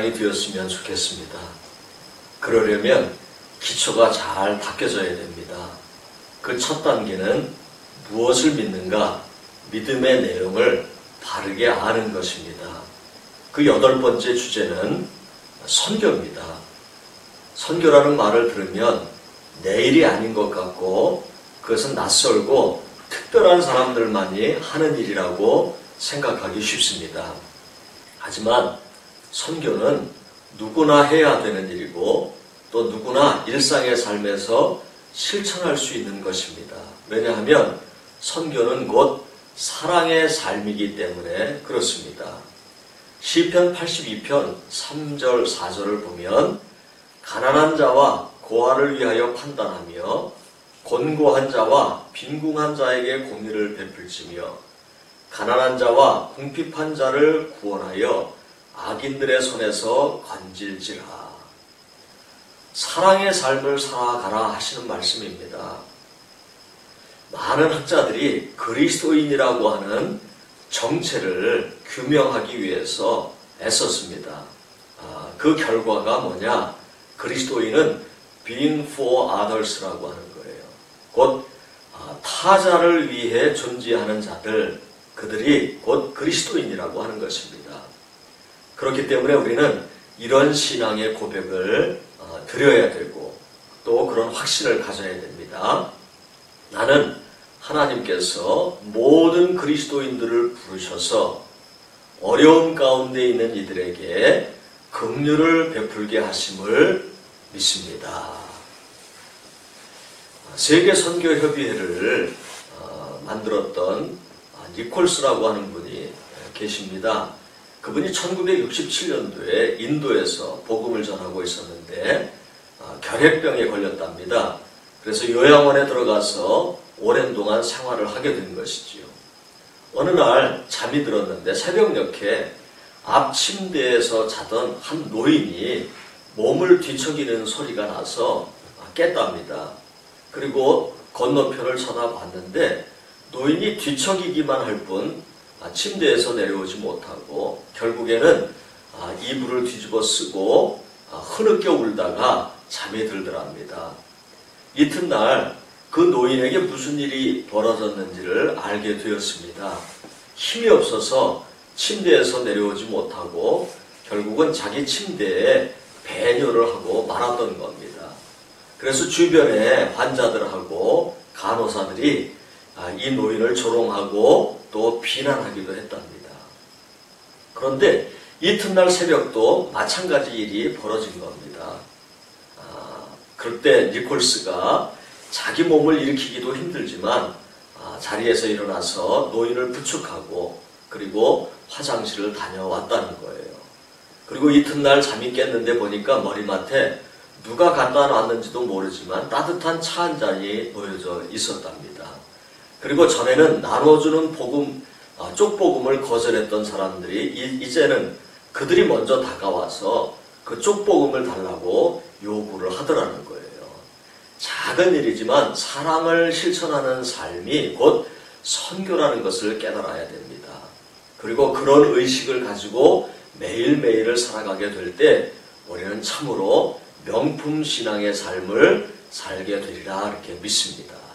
세상이 되었으면 좋겠습니다. 그러려면 기초가 잘 닦여져야 됩니다. 그 첫 단계는 무엇을 믿는가, 믿음의 내용을 바르게 아는 것입니다. 그 8번째 주제는 선교입니다. 선교라는 말을 들으면 내일이 아닌 것 같고 그것은 낯설고 특별한 사람들만이 하는 일이라고 생각하기 쉽습니다. 하지만 선교는 누구나 해야 되는 일이고 또 누구나 일상의 삶에서 실천할 수 있는 것입니다. 왜냐하면 선교는 곧 사랑의 삶이기 때문에 그렇습니다. 시편 82편 3절 4절을 보면 가난한 자와 고아를 위하여 판단하며 곤고한 자와 빈궁한 자에게 공의를 베풀지며 가난한 자와 궁핍한 자를 구원하여 악인들의 손에서 건질지라. 사랑의 삶을 살아가라 하시는 말씀입니다. 많은 학자들이 그리스도인이라고 하는 정체를 규명하기 위해서 애썼습니다. 그 결과가 뭐냐? 그리스도인은 being for others라고 하는 거예요. 곧 타자를 위해 존재하는 자들, 그들이 곧 그리스도인이라고 하는 것입니다. 그렇기 때문에 우리는 이런 신앙의 고백을 드려야 되고 또 그런 확신을 가져야 됩니다. 나는 하나님께서 모든 그리스도인들을 부르셔서 어려움 가운데 있는 이들에게 긍휼을 베풀게 하심을 믿습니다. 세계선교협의회를 만들었던 니콜스라고 하는 분이 계십니다. 그분이 1967년도에 인도에서 복음을 전하고 있었는데 결핵병에 걸렸답니다. 그래서 요양원에 들어가서 오랜 동안 생활을 하게 된 것이지요. 어느 날 잠이 들었는데 새벽녘에 앞 침대에서 자던 한 노인이 몸을 뒤척이는 소리가 나서 깼답니다. 그리고 건너편을 쳐다봤는데 노인이 뒤척이기만 할 뿐 침대에서 내려오지 못하고 결국에는 이불을 뒤집어 쓰고 흐느껴 울다가 잠이 들더랍니다. 이튿날 그 노인에게 무슨 일이 벌어졌는지를 알게 되었습니다. 힘이 없어서 침대에서 내려오지 못하고 결국은 자기 침대에 배뇨를 하고 말았던 겁니다. 그래서 주변에 환자들하고 간호사들이 이 노인을 조롱하고 또 비난하기도 했답니다. 그런데 이튿날 새벽도 마찬가지 일이 벌어진 겁니다. 그때 니콜스가 자기 몸을 일으키기도 힘들지만 자리에서 일어나서 노인을 부축하고 그리고 화장실을 다녀왔다는 거예요. 그리고 이튿날 잠이 깼는데 보니까 머리맡에 누가 갖다 놨는지도 모르지만 따뜻한 차 한 잔이 놓여져 있었답니다. 그리고 전에는 나눠주는 복음, 쪽복음을 거절했던 사람들이 이제는 그들이 먼저 다가와서 그 쪽복음을 달라고 요구를 하더라는 거예요. 작은 일이지만 사랑을 실천하는 삶이 곧 선교라는 것을 깨달아야 됩니다. 그리고 그런 의식을 가지고 매일매일을 살아가게 될 때 우리는 참으로 명품 신앙의 삶을 살게 되리라 이렇게 믿습니다.